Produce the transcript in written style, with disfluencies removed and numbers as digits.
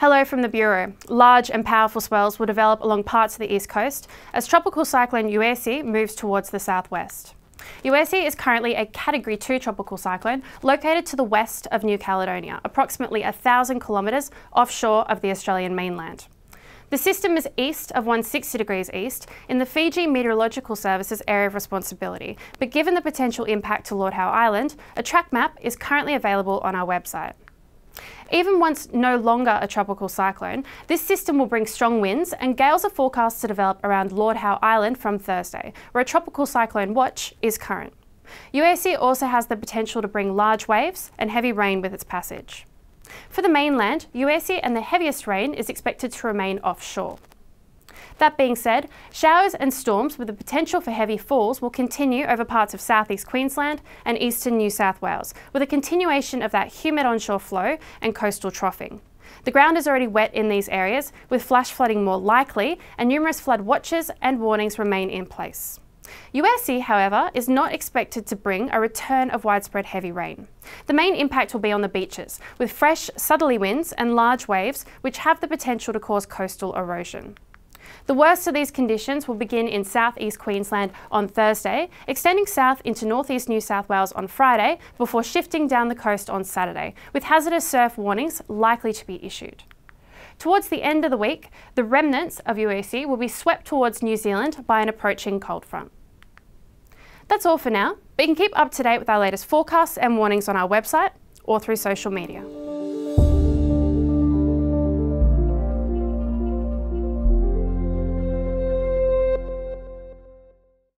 Hello from the Bureau. Large and powerful swells will develop along parts of the east coast as tropical cyclone Uesi moves towards the southwest. Uesi is currently a Category 2 tropical cyclone located to the west of New Caledonia, approximately 1,000 kilometres offshore of the Australian mainland. The system is east of 160 degrees east in the Fiji Meteorological Services area of responsibility, but given the potential impact to Lord Howe Island, a track map is currently available on our website. Even once no longer a tropical cyclone, this system will bring strong winds, and gales are forecast to develop around Lord Howe Island from Thursday, where a tropical cyclone watch is current. Uesi also has the potential to bring large waves and heavy rain with its passage. For the mainland, Uesi and the heaviest rain is expected to remain offshore. That being said, showers and storms with the potential for heavy falls will continue over parts of southeast Queensland and eastern New South Wales, with a continuation of that humid onshore flow and coastal troughing. The ground is already wet in these areas, with flash flooding more likely, and numerous flood watches and warnings remain in place. Uesi, however, is not expected to bring a return of widespread heavy rain. The main impact will be on the beaches, with fresh southerly winds and large waves which have the potential to cause coastal erosion. The worst of these conditions will begin in southeast Queensland on Thursday, extending south into northeast New South Wales on Friday, before shifting down the coast on Saturday, with hazardous surf warnings likely to be issued. Towards the end of the week, the remnants of Uesi will be swept towards New Zealand by an approaching cold front. That's all for now, but you can keep up to date with our latest forecasts and warnings on our website or through social media.